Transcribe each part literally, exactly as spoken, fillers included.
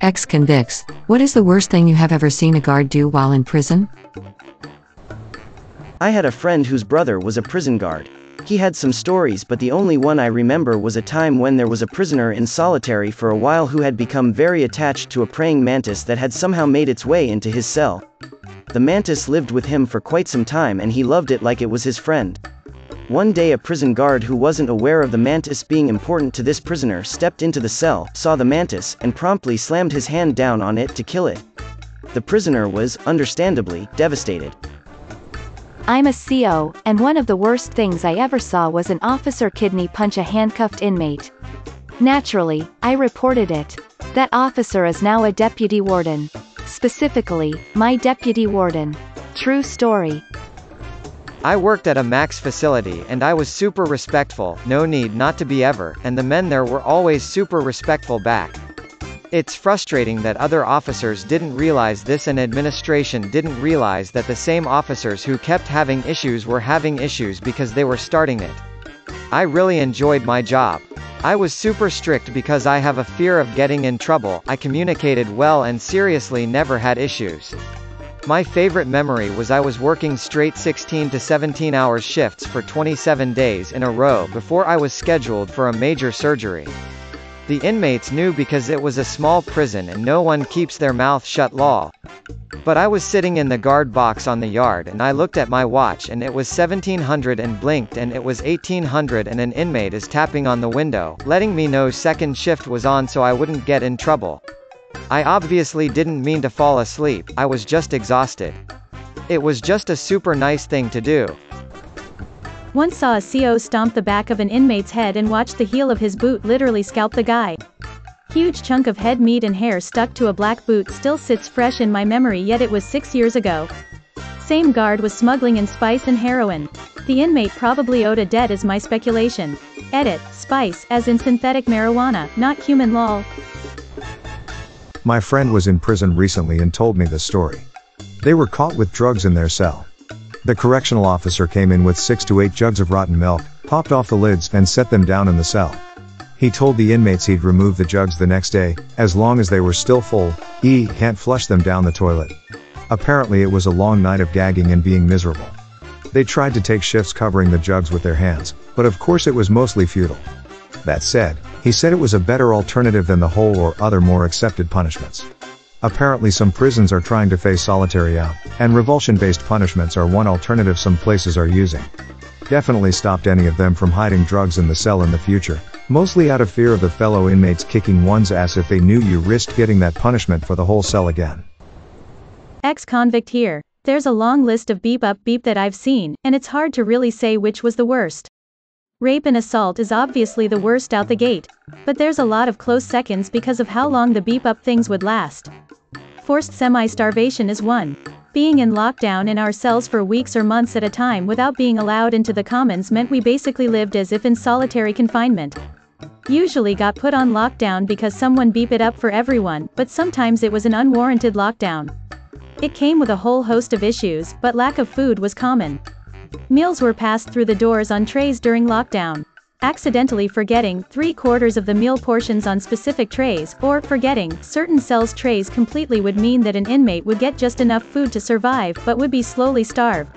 Ex-convicts, what is the worst thing you have ever seen a guard do while in prison? I had a friend whose brother was a prison guard. He had some stories, but the only one I remember was a time when there was a prisoner in solitary for a while who had become very attached to a praying mantis that had somehow made its way into his cell. The mantis lived with him for quite some time and he loved it like it was his friend. One day a prison guard who wasn't aware of the mantis being important to this prisoner stepped into the cell, saw the mantis, and promptly slammed his hand down on it to kill it. The prisoner was, understandably, devastated. I'm a C O, and one of the worst things I ever saw was an officer kidney punch a handcuffed inmate. Naturally, I reported it. That officer is now a deputy warden. Specifically, my deputy warden. True story. I worked at a max facility and I was super respectful, no need not to be ever, and the men there were always super respectful back. It's frustrating that other officers didn't realize this and administration didn't realize that the same officers who kept having issues were having issues because they were starting it. I really enjoyed my job. I was super strict because I have a fear of getting in trouble. I communicated well and seriously never had issues. My favorite memory was I was working straight sixteen to seventeen hour shifts for twenty-seven days in a row before I was scheduled for a major surgery. The inmates knew because it was a small prison and no one keeps their mouth shut law. But I was sitting in the guard box on the yard and I looked at my watch and it was seventeen hundred and blinked and it was eighteen hundred and an inmate is tapping on the window, letting me know second shift was on so I wouldn't get in trouble. I obviously didn't mean to fall asleep, I was just exhausted. It was just a super nice thing to do. Once saw a C O stomp the back of an inmate's head and watched the heel of his boot literally scalp the guy. Huge chunk of head meat and hair stuck to a black boot still sits fresh in my memory, yet it was six years ago. Same guard was smuggling in spice and heroin. The inmate probably owed a debt is my speculation. Edit, spice, as in synthetic marijuana, not human lol. My friend was in prison recently and told me this story. They were caught with drugs in their cell. The correctional officer came in with six to eight jugs of rotten milk, popped off the lids and set them down in the cell. He told the inmates he'd remove the jugs the next day, as long as they were still full, he can't flush them down the toilet. Apparently it was a long night of gagging and being miserable. They tried to take shifts covering the jugs with their hands, but of course it was mostly futile. That said, he said it was a better alternative than the whole or other more accepted punishments. Apparently some prisons are trying to phase solitary out, and revulsion-based punishments are one alternative some places are using. Definitely stopped any of them from hiding drugs in the cell in the future, mostly out of fear of the fellow inmates kicking one's ass if they knew you risked getting that punishment for the whole cell again. Ex-convict here. There's a long list of beep up beep that I've seen, and it's hard to really say which was the worst. Rape and assault is obviously the worst out the gate, but there's a lot of close seconds because of how long the beep up things would last. Forced semi-starvation is one. Being in lockdown in our cells for weeks or months at a time without being allowed into the commons meant we basically lived as if in solitary confinement. Usually got put on lockdown because someone beep it up for everyone, but sometimes it was an unwarranted lockdown. It came with a whole host of issues, but lack of food was common. Meals were passed through the doors on trays during lockdown. Accidentally forgetting three quarters of the meal portions on specific trays, or forgetting certain cells' trays completely would mean that an inmate would get just enough food to survive but would be slowly starved.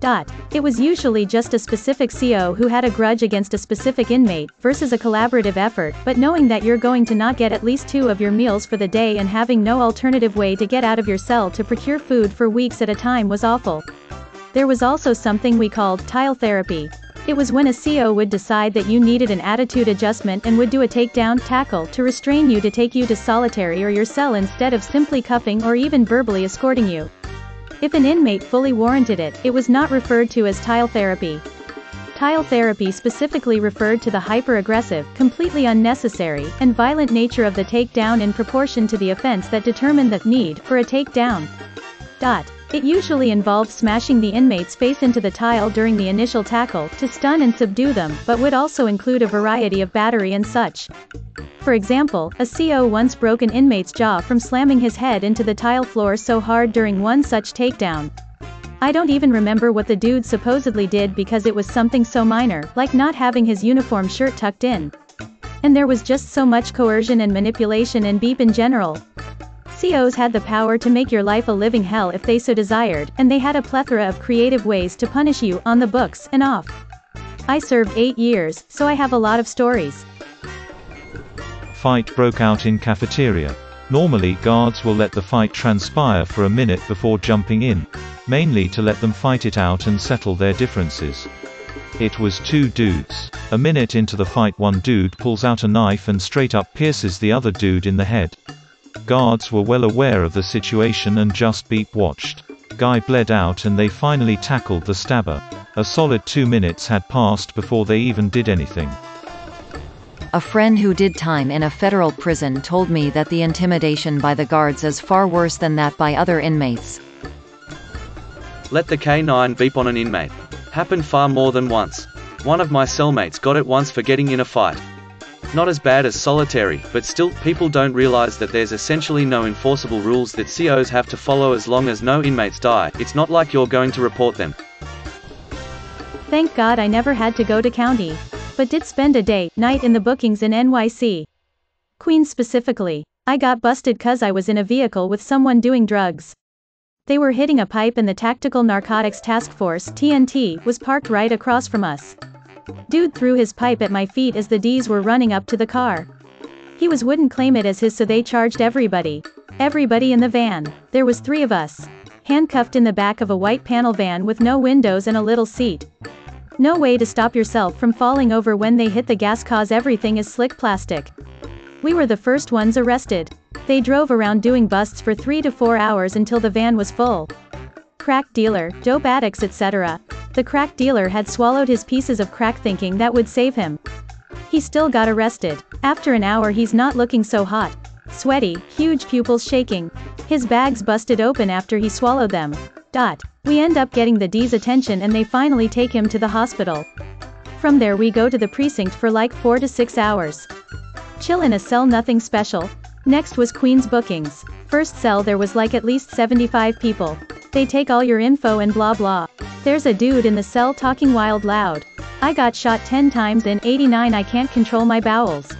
Dot. It was usually just a specific C O who had a grudge against a specific inmate, versus a collaborative effort, but knowing that you're going to not get at least two of your meals for the day and having no alternative way to get out of your cell to procure food for weeks at a time was awful. There was also something we called tile therapy. It was when a C O would decide that you needed an attitude adjustment and would do a takedown tackle to restrain you to take you to solitary or your cell instead of simply cuffing or even verbally escorting you. If an inmate fully warranted it, it was not referred to as tile therapy. Tile therapy specifically referred to the hyper-aggressive, completely unnecessary, and violent nature of the takedown in proportion to the offense that determined the need for a takedown. Dot. It usually involved smashing the inmate's face into the tile during the initial tackle to stun and subdue them, but would also include a variety of battery and such. For example, a C O once broke an inmate's jaw from slamming his head into the tile floor so hard during one such takedown. I don't even remember what the dude supposedly did because it was something so minor, like not having his uniform shirt tucked in. And there was just so much coercion and manipulation in B E P in general. C Os had the power to make your life a living hell if they so desired, and they had a plethora of creative ways to punish you, on the books and off. I served eight years, so I have a lot of stories. Fight broke out in cafeteria. Normally guards will let the fight transpire for a minute before jumping in, mainly to let them fight it out and settle their differences. It was two dudes. A minute into the fight, one dude pulls out a knife and straight up pierces the other dude in the head. Guards were well aware of the situation and just beep watched. Guy bled out and they finally tackled the stabber. A solid two minutes had passed before they even did anything. A friend who did time in a federal prison told me that the intimidation by the guards is far worse than that by other inmates. Let the K nine beep on an inmate. Happened far more than once. One of my cellmates got it once for getting in a fight. Not as bad as solitary, but still, people don't realize that there's essentially no enforceable rules that C Os have to follow as long as no inmates die. It's not like you're going to report them. Thank God I never had to go to county, but did spend a day, night in the bookings in N Y C. Queens specifically. I got busted cause I was in a vehicle with someone doing drugs. They were hitting a pipe and the Tactical Narcotics Task Force, T N T, was parked right across from us. Dude threw his pipe at my feet as the Ds were running up to the car. He was wouldn't claim it as his, so they charged everybody. Everybody in the van. There was three of us. Handcuffed in the back of a white panel van with no windows and a little seat. No way to stop yourself from falling over when they hit the gas cause everything is slick plastic. We were the first ones arrested. They drove around doing busts for three to four hours until the van was full. Crack dealer, dope addicts, et cetera. The crack dealer had swallowed his pieces of crack thinking that would save him. He still got arrested. After an hour he's not looking so hot. Sweaty, huge pupils shaking. His bags busted open after he swallowed them. Dot. We end up getting the D's attention and they finally take him to the hospital. From there we go to the precinct for like four to six hours. Chill in a cell, nothing special. Next was Queens bookings. First cell there was like at least seventy-five people. They take all your info and blah blah. There's a dude in the cell talking wild loud. I got shot ten times in eighty-nine. I can't control my bowels.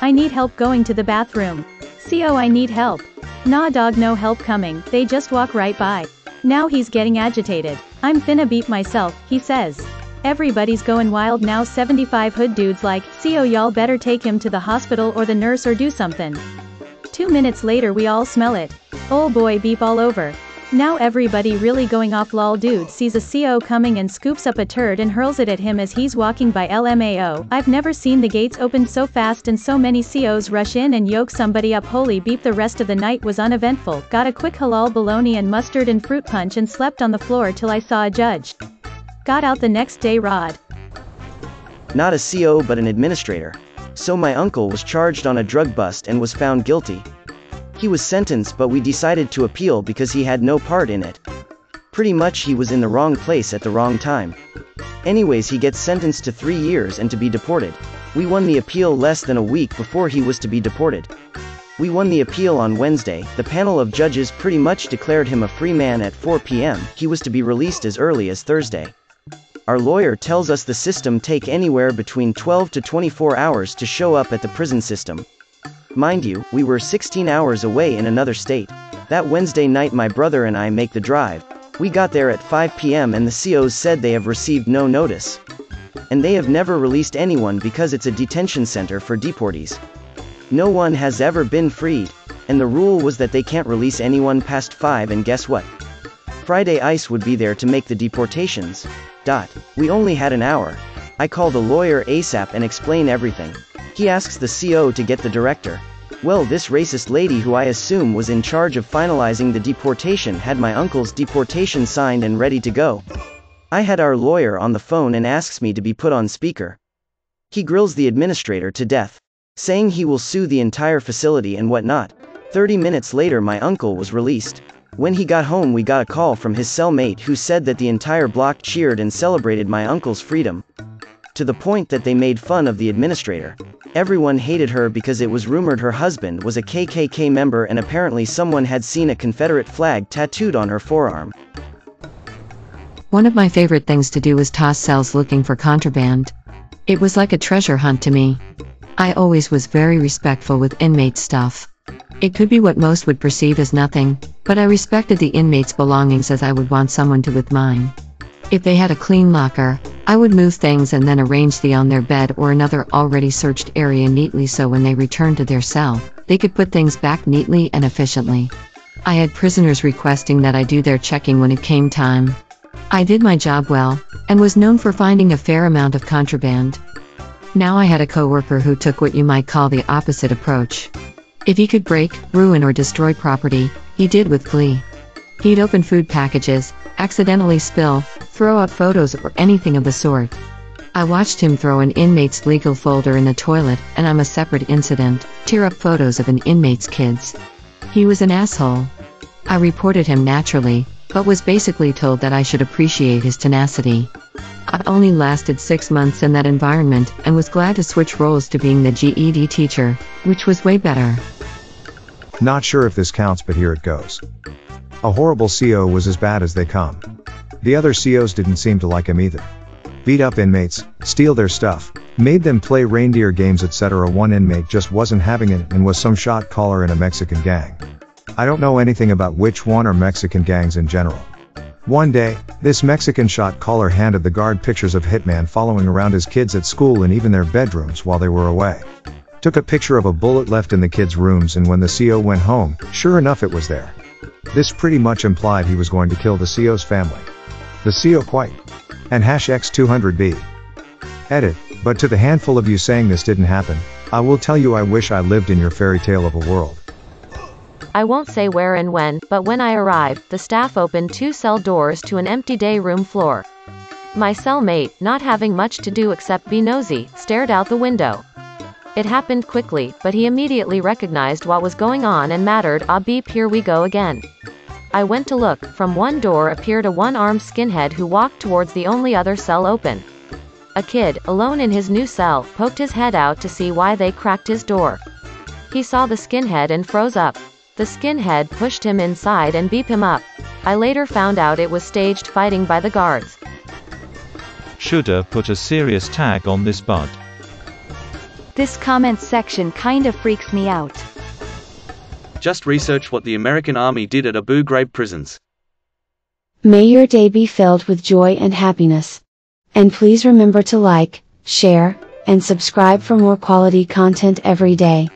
I need help going to the bathroom. C O, I need help. Nah dog, no help coming. They just walk right by. Now he's getting agitated. I'm finna beat myself, he says. Everybody's going wild now. seventy-five hood dudes like, C O, y'all better take him to the hospital or the nurse or do something. Two minutes later we all smell it. Oh boy, beep all over. Now everybody really going off. Lol, dude sees a C O coming and scoops up a turd and hurls it at him as he's walking by. L M A O, I've never seen the gates opened so fast and so many C Os rush in and yoke somebody up. Holy beep. The rest of the night was uneventful. Got a quick halal bologna and mustard and fruit punch and slept on the floor till I saw a judge. Got out the next day. Rod. Not a C O but an administrator. So my uncle was charged on a drug bust and was found guilty. He was sentenced, but we decided to appeal because he had no part in it. Pretty much he was in the wrong place at the wrong time. Anyways, he gets sentenced to three years and to be deported. We won the appeal less than a week before he was to be deported. We won the appeal on Wednesday. The panel of judges pretty much declared him a free man at four P M He was to be released as early as Thursday. Our lawyer tells us the system take anywhere between twelve to twenty-four hours to show up at the prison system. Mind you, we were sixteen hours away in another state. That Wednesday night my brother and I make the drive. We got there at five P M and the C Os said they have received no notice. And they have never released anyone because it's a detention center for deportees. No one has ever been freed. And the rule was that they can't release anyone past five, and guess what? Friday ICE would be there to make the deportations. Dot. We only had an hour. I call the lawyer ASAP and explain everything. He asks the C O to get the director. Well, this racist lady who I assume was in charge of finalizing the deportation had my uncle's deportation signed and ready to go. I had our lawyer on the phone and asks me to be put on speaker. He grills the administrator to death, saying he will sue the entire facility and whatnot. thirty minutes later my uncle was released. When he got home we got a call from his cellmate who said that the entire block cheered and celebrated my uncle's freedom. To the point that they made fun of the administrator. Everyone hated her because it was rumored her husband was a K K K member and apparently someone had seen a Confederate flag tattooed on her forearm. One of my favorite things to do was toss cells looking for contraband. It was like a treasure hunt to me. I always was very respectful with inmate stuff. It could be what most would perceive as nothing, but I respected the inmates' belongings as I would want someone to with mine. If they had a clean locker, I would move things and then arrange the on their bed or another already searched area neatly so when they returned to their cell, they could put things back neatly and efficiently. I had prisoners requesting that I do their checking when it came time. I did my job well, and was known for finding a fair amount of contraband. Now I had a coworker who took what you might call the opposite approach. If he could break, ruin or destroy property, he did with glee. He'd open food packages, accidentally spill, throw up photos or anything of the sort. I watched him throw an inmate's legal folder in the toilet, and on a separate incident, tear up photos of an inmate's kids. He was an asshole. I reported him naturally, but was basically told that I should appreciate his tenacity. I only lasted six months in that environment and was glad to switch roles to being the G E D teacher, which was way better. Not sure if this counts, but here it goes. A horrible C O was as bad as they come. The other C Os didn't seem to like him either. Beat up inmates, steal their stuff, made them play reindeer games, et cetera. One inmate just wasn't having it and was some shot caller in a Mexican gang. I don't know anything about which one or Mexican gangs in general. One day, this Mexican shot caller handed the guard pictures of Hitman following around his kids at school and even their bedrooms while they were away. Took a picture of a bullet left in the kids' rooms, and when the C O went home, sure enough it was there. This pretty much implied he was going to kill the C O's family. The C O quite. And hash X two hundred B. Edit, but to the handful of you saying this didn't happen, I will tell you I wish I lived in your fairy tale of a world. I won't say where and when, but when I arrived, the staff opened two cell doors to an empty day room floor. My cellmate, not having much to do except be nosy, stared out the window. It happened quickly, but he immediately recognized what was going on and mattered, ah beep, here we go again. I went to look. From one door appeared a one-armed skinhead who walked towards the only other cell open. A kid, alone in his new cell, poked his head out to see why they cracked his door. He saw the skinhead and froze up. The skinhead pushed him inside and beat him up. I later found out it was staged fighting by the guards. Shoulda put a serious tag on this bud. This comment section kinda freaks me out. Just research what the American Army did at Abu Ghraib prisons. May your day be filled with joy and happiness. And please remember to like, share, and subscribe for more quality content every day.